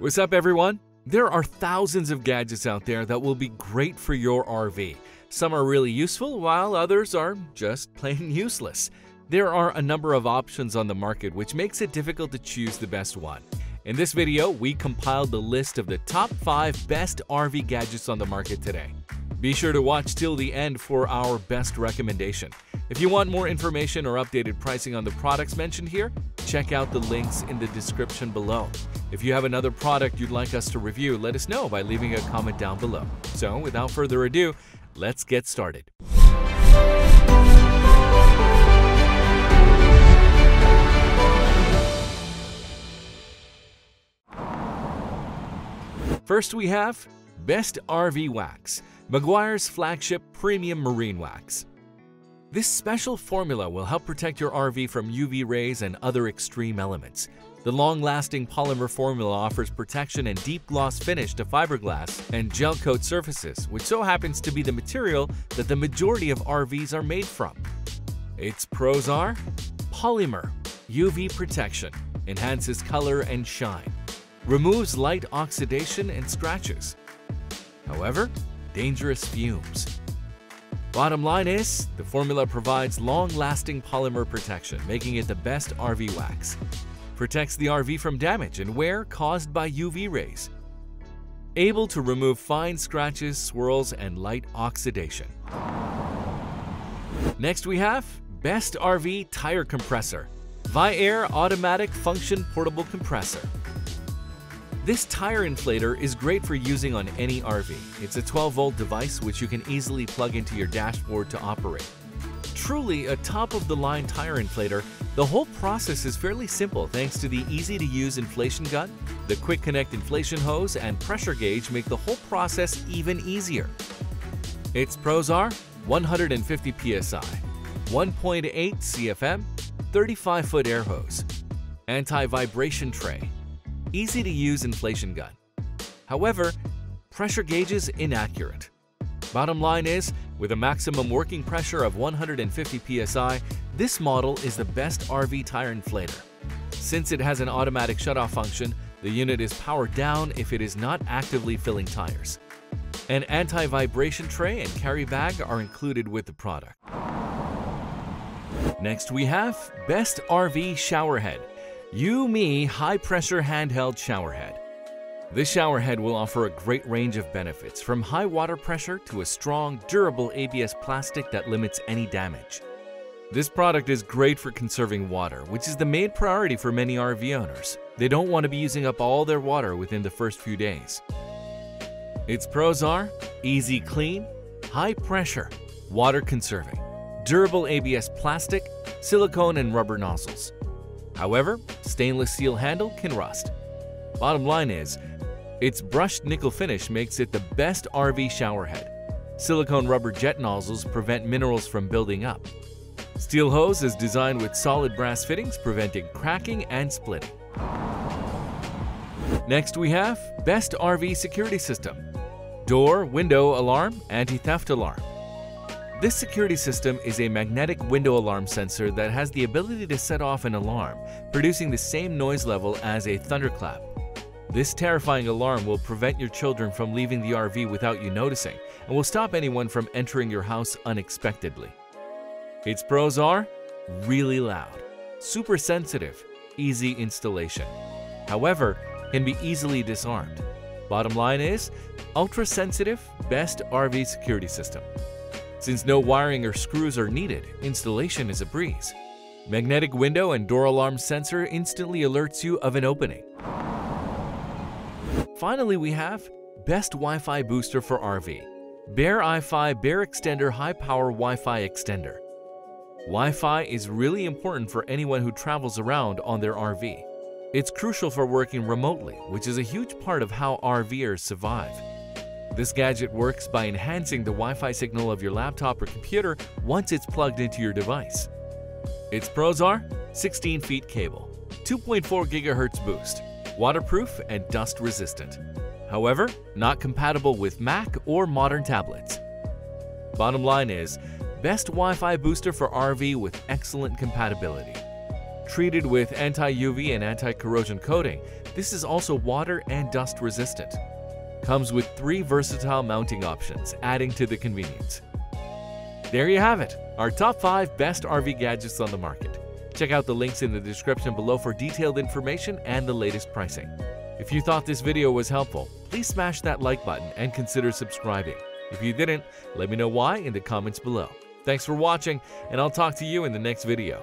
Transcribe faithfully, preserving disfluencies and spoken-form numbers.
What's up, everyone? There are thousands of gadgets out there that will be great for your R V. Some are really useful, while others are just plain useless. There are a number of options on the market, which makes it difficult to choose the best one. In this video, we compiled the list of the top five best R V gadgets on the market today. Be sure to watch till the end for our best recommendation. If you want more information or updated pricing on the products mentioned here, check out the links in the description below. If you have another product you'd like us to review, let us know by leaving a comment down below. So, without further ado, let's get started. First, we have Best R V Wax, Meguiar's flagship premium marine wax. This special formula will help protect your R V from U V rays and other extreme elements. The long-lasting polymer formula offers protection and deep gloss finish to fiberglass and gel coat surfaces, which so happens to be the material that the majority of R Vs are made from. Its pros are polymer, U V protection, enhances color and shine. Removes light oxidation and scratches. However, dangerous fumes. Bottom line is, the formula provides long-lasting polymer protection, making it the best R V wax. Protects the R V from damage and wear caused by U V rays. Able to remove fine scratches, swirls, and light oxidation. Next we have Best R V Tire Compressor, ViAir Automatic Function Portable Compressor. This tire inflator is great for using on any R V. It's a twelve volt device which you can easily plug into your dashboard to operate. Truly a top-of-the-line tire inflator, the whole process is fairly simple thanks to the easy-to-use inflation gun, the quick connect inflation hose, and pressure gauge make the whole process even easier. Its pros are one hundred fifty P S I, one point eight C F M, thirty-five foot air hose, anti-vibration tray, easy-to-use inflation gun. However, pressure gauge is inaccurate. Bottom line is, with a maximum working pressure of one hundred fifty P S I, this model is the best R V tire inflator. Since it has an automatic shutoff function, the unit is powered down if it is not actively filling tires. An anti-vibration tray and carry bag are included with the product. Next we have Best R V Showerhead, YOO.MEE High-Pressure Handheld Showerhead. This showerhead will offer a great range of benefits, from high water pressure to a strong, durable A B S plastic that limits any damage. This product is great for conserving water, which is the main priority for many R V owners. They don't want to be using up all their water within the first few days. Its pros are easy clean, high pressure, water conserving, durable A B S plastic, silicone and rubber nozzles. However, stainless steel handle can rust. Bottom line is, its brushed nickel finish makes it the best R V showerhead. Silicone rubber jet nozzles prevent minerals from building up. Steel hose is designed with solid brass fittings, preventing cracking and splitting. Next we have Best R V Security System, Door, Window Alarm, Anti-Theft Alarm. This security system is a magnetic window alarm sensor that has the ability to set off an alarm, producing the same noise level as a thunderclap. This terrifying alarm will prevent your children from leaving the R V without you noticing and will stop anyone from entering your house unexpectedly. Its pros are really loud, super sensitive, easy installation. However, can be easily disarmed. Bottom line is, ultra-sensitive, best R V security system. Since no wiring or screws are needed, installation is a breeze. Magnetic window and door alarm sensor instantly alerts you of an opening. Finally, we have Best Wi-Fi Booster for R V, BearEfi BearExtender High Power Wi-Fi Extender. Wi-Fi is really important for anyone who travels around on their R V. It's crucial for working remotely, which is a huge part of how RVers survive. This gadget works by enhancing the Wi-Fi signal of your laptop or computer once it's plugged into your device. Its pros are sixteen feet cable, two point four gigahertz boost, waterproof and dust resistant. However, not compatible with Mac or modern tablets. Bottom line is, best Wi-Fi booster for R V with excellent compatibility. Treated with anti-U V and anti-corrosion coating, This is also water and dust resistant. Comes with three versatile mounting options, adding to the convenience. There you have it, our top five best R V gadgets on the market. Check out the links in the description below for detailed information and the latest pricing. If you thought this video was helpful, please smash that like button and consider subscribing. If you didn't, let me know why in the comments below. Thanks for watching, and I'll talk to you in the next video.